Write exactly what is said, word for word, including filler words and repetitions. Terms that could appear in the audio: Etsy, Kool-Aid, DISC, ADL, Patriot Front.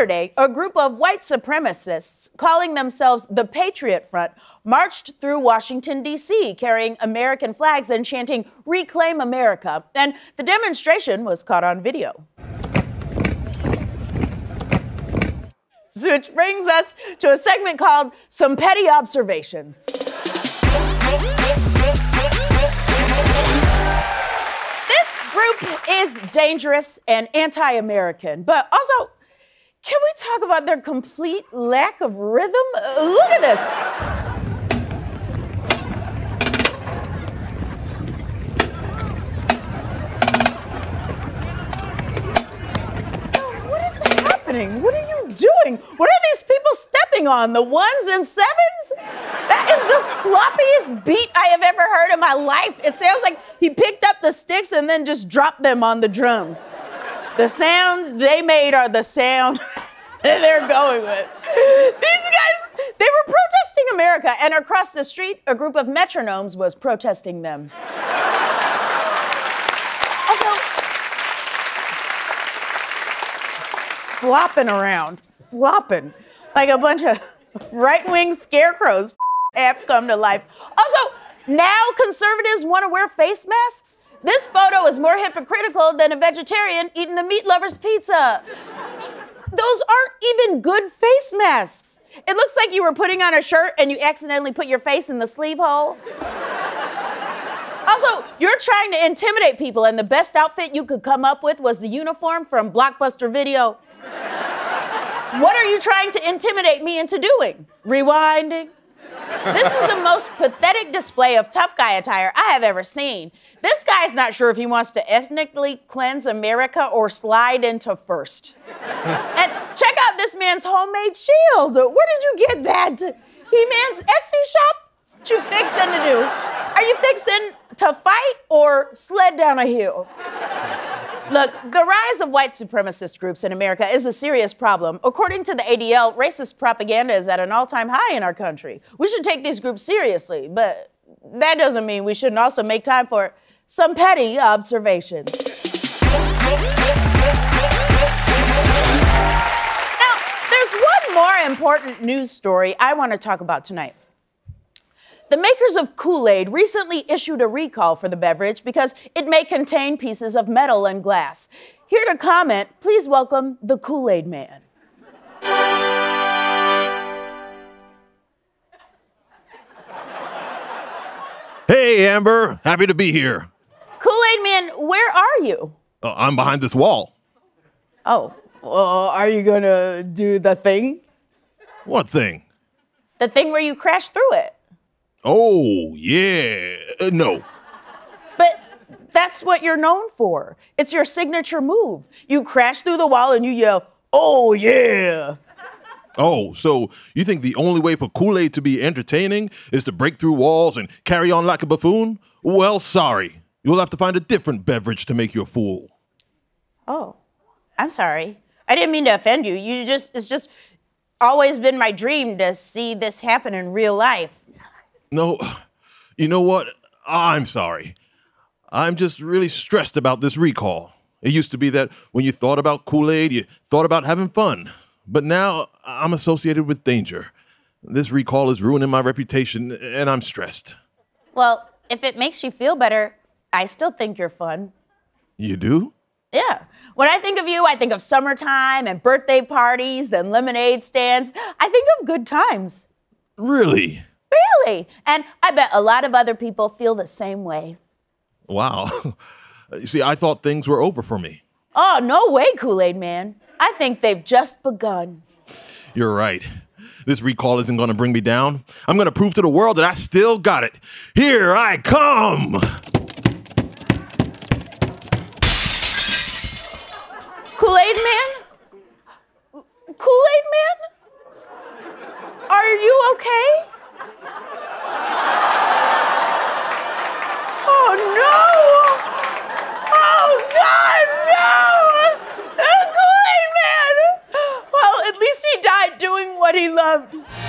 Saturday, a group of white supremacists calling themselves the Patriot Front marched through Washington, D C, carrying American flags and chanting, "Reclaim America." And the demonstration was caught on video. Which brings us to a segment called Some Petty Observations. This group is dangerous and anti-American, but also, can we talk about their complete lack of rhythm? Uh, look at this. What are you doing? What are these people stepping on? The ones and sevens? That is the sloppiest beat I have ever heard in my life. It sounds like he picked up the sticks and then just dropped them on the drums. The sound they made are the sound that they're going with. These guys, they were protesting America, and across the street, a group of metronomes was protesting them. Flopping around, flopping, like a bunch of right-wing scarecrows have come to life. Also, now conservatives want to wear face masks? This photo is more hypocritical than a vegetarian eating a meat lover's pizza. Those aren't even good face masks. It looks like you were putting on a shirt and you accidentally put your face in the sleeve hole. Also, you're trying to intimidate people, and the best outfit you could come up with was the uniform from Blockbuster Video. What are you trying to intimidate me into doing? Rewinding? This is the most pathetic display of tough guy attire I have ever seen. This guy's not sure if he wants to ethnically cleanse America or slide into first. And check out this man's homemade shield. Where did you get that? He man's Etsy shop? What you fixing to do? Are you fixing to fight or sled down a hill? Look, the rise of white supremacist groups in America is a serious problem. According to the A D L, racist propaganda is at an all-time high in our country. We should take these groups seriously, but that doesn't mean we shouldn't also make time for some petty observations. Now, there's one more important news story I want to talk about tonight. The makers of Kool-Aid recently issued a recall for the beverage because it may contain pieces of metal and glass. Here to comment, please welcome the Kool-Aid Man. Hey, Amber. Happy to be here. Kool-Aid Man, where are you? Uh, I'm behind this wall. Oh, uh, are you gonna do the thing? What thing? The thing where you crash through it. Oh, yeah, uh, no. But that's what you're known for. It's your signature move. You crash through the wall and you yell, "Oh, yeah." Oh, so you think the only way for Kool-Aid to be entertaining is to break through walls and carry on like a buffoon? Well, sorry. You'll have to find a different beverage to make you a fool. Oh, I'm sorry. I didn't mean to offend you. You just, it's just always been my dream to see this happen in real life. No, you know what? I'm sorry. I'm just really stressed about this recall. It used to be that when you thought about Kool-Aid, you thought about having fun. But now I'm associated with danger. This recall is ruining my reputation, and I'm stressed. Well, if it makes you feel better, I still think you're fun. You do? Yeah. When I think of you, I think of summertime and birthday parties and lemonade stands. I think of good times. Really? Really? And I bet a lot of other people feel the same way. Wow. You see, I thought things were over for me. Oh, no way, Kool-Aid Man. I think they've just begun. You're right. This recall isn't going to bring me down. I'm going to prove to the world that I still got it. Here I come! Kool-Aid Man? Kool-Aid Man? Are you okay? Oh, no! Oh, God, no! Oh, Kool-Aid Man! Well, at least he died doing what he loved.